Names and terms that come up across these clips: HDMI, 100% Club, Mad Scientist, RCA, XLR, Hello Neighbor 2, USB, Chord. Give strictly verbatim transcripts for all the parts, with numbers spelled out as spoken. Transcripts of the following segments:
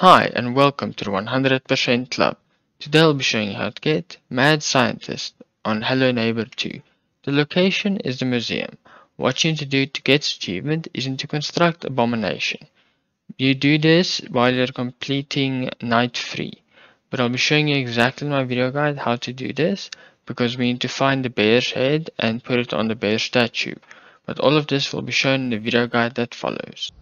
Hi and welcome to the one hundred percent Club. Today I'll be showing you how to get Mad Scientist on Hello Neighbor two. The location is the museum. What you need to do to get this achievement is to construct Abomination. You do this while you're completing Night three. But I'll be showing you exactly in my video guide how to do this, because we need to find the bear's head and put it on the bear statue. But all of this will be shown in the video guide that follows.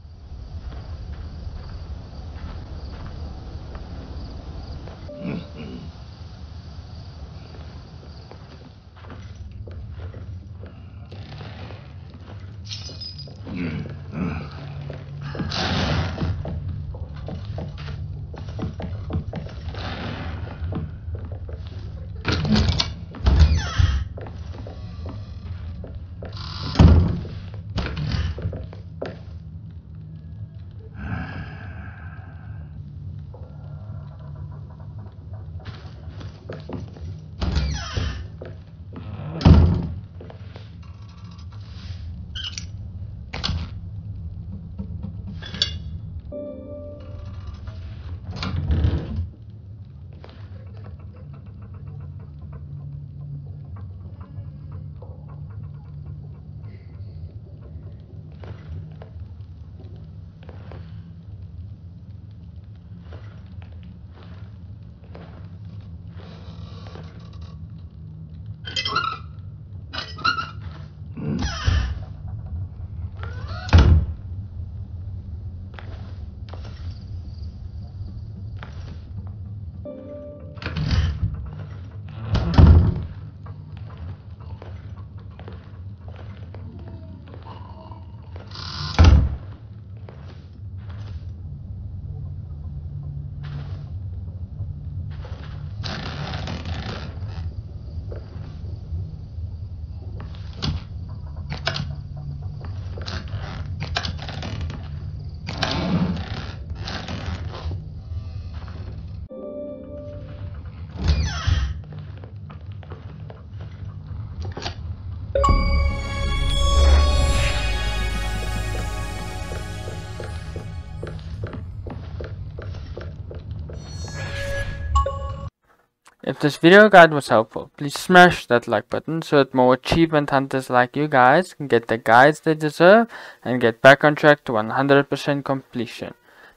If this video guide was helpful, please smash that like button so that more achievement hunters like you guys can get the guides they deserve and get back on track to one hundred percent completion.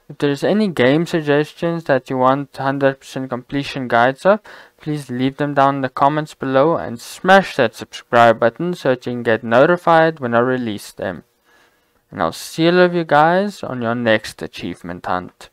If there is any game suggestions that you want one hundred percent completion guides of, please leave them down in the comments below and smash that subscribe button so that you can get notified when I release them. And I'll see all of you guys on your next achievement hunt.